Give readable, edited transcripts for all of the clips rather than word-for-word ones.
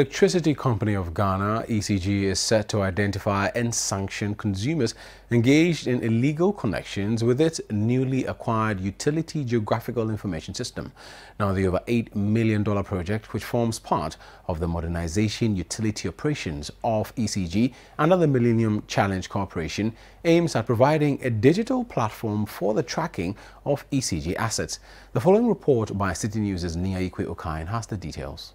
Electricity Company of Ghana, ECG, is set to identify and sanction consumers engaged in illegal connections with its newly acquired utility geographical information system. Now, the over $8 million project, which forms part of the modernization utility operations of ECG under the Millennium Challenge Corporation, aims at providing a digital platform for the tracking of ECG assets. The following report by City News' Nia Equi Okain has the details.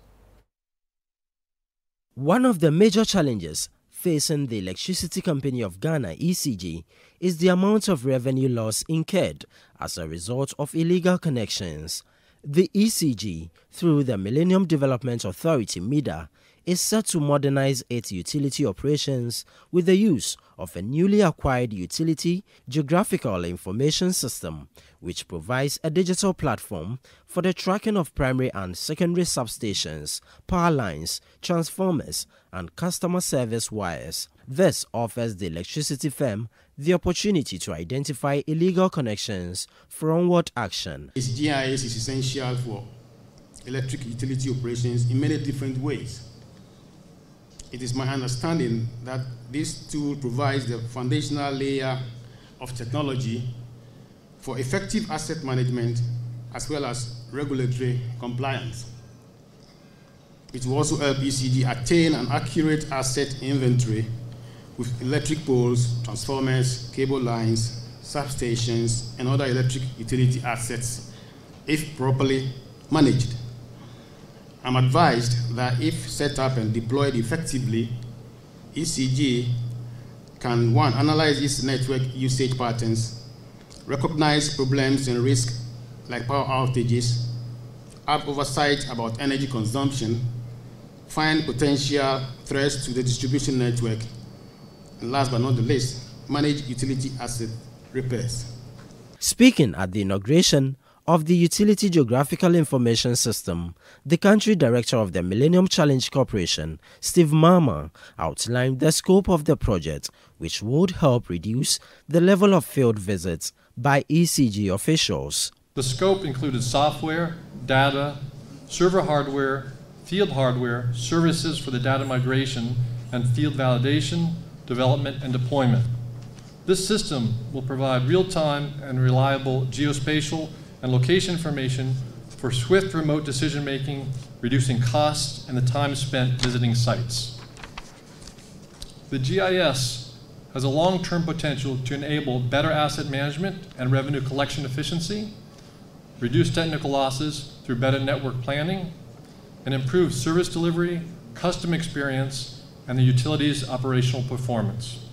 One of the major challenges facing the Electricity Company of Ghana, ECG, is the amount of revenue loss incurred as a result of illegal connections. The ECG, through the Millennium Development Authority, MIDA, is set to modernize its utility operations with the use of a newly acquired utility geographical information system, which provides a digital platform for the tracking of primary and secondary substations, power lines, transformers, and customer service wires. This offers the electricity firm the opportunity to identify illegal connections for onward action. GIS is essential for electric utility operations in many different ways. It is my understanding that this tool provides the foundational layer of technology for effective asset management as well as regulatory compliance. It will also help ECG attain an accurate asset inventory with electric poles, transformers, cable lines, substations, and other electric utility assets if properly managed. I'm advised that if set up and deployed effectively, ECG can, one, analyze its network usage patterns, recognize problems and risks like power outages, have oversight about energy consumption, find potential threats to the distribution network, and last but not the least, manage utility asset repairs. Speaking at the inauguration of the Utility Geographical Information System, the country director of the Millennium Challenge Corporation, Steve Marmer, outlined the scope of the project, which would help reduce the level of field visits by ECG officials. The scope included software, data, server hardware, field hardware, services for the data migration, and field validation, development, and deployment. This system will provide real-time and reliable geospatial and location information for swift remote decision-making, reducing costs and the time spent visiting sites. The GIS has a long-term potential to enable better asset management and revenue collection efficiency, reduce technical losses through better network planning, and improve service delivery, customer experience, and the utilities' operational performance.